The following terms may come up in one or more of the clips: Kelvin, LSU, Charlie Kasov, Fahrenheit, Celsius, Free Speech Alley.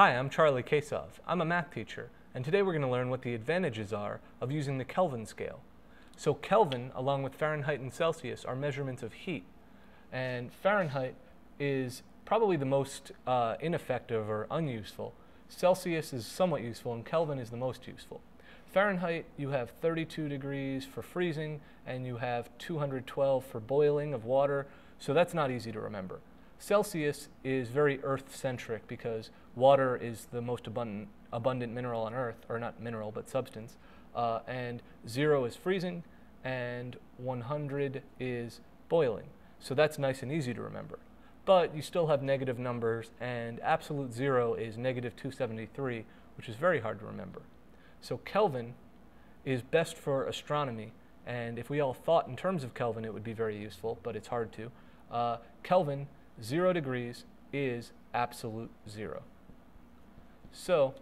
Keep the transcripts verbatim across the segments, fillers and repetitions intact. Hi, I'm Charlie Kasov. I'm a math teacher, and today we're going to learn what the advantages are of using the Kelvin scale. So Kelvin, along with Fahrenheit and Celsius, are measurements of heat, and Fahrenheit is probably the most uh, ineffective or unuseful. Celsius is somewhat useful, and Kelvin is the most useful. Fahrenheit, you have thirty-two degrees for freezing, and you have two hundred twelve for boiling of water, so that's not easy to remember. Celsius is very earth-centric because water is the most abundant, abundant mineral on Earth, or not mineral, but substance, uh, and zero is freezing, and one hundred is boiling. So that's nice and easy to remember. But you still have negative numbers, and absolute zero is negative two seventy-three, which is very hard to remember. So Kelvin is best for astronomy, and if we all thought in terms of Kelvin, it would be very useful, but it's hard to. Uh, Kelvin Zero degrees is absolute zero. So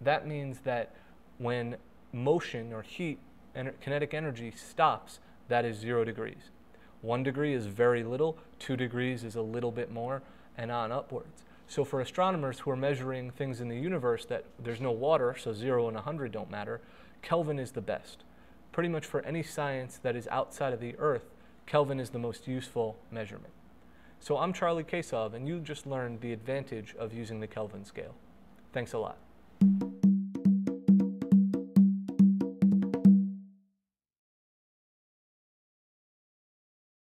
that means that when motion or heat and kinetic energy stops, that is zero degrees. One degree is very little, two degrees is a little bit more, and on upwards. So for astronomers who are measuring things in the universe that there's no water, so zero and one hundred don't matter, Kelvin is the best. Pretty much for any science that is outside of the Earth, Kelvin is the most useful measurement. So I'm Charlie Kasov, and you just learned the advantage of using the Kelvin scale. Thanks a lot.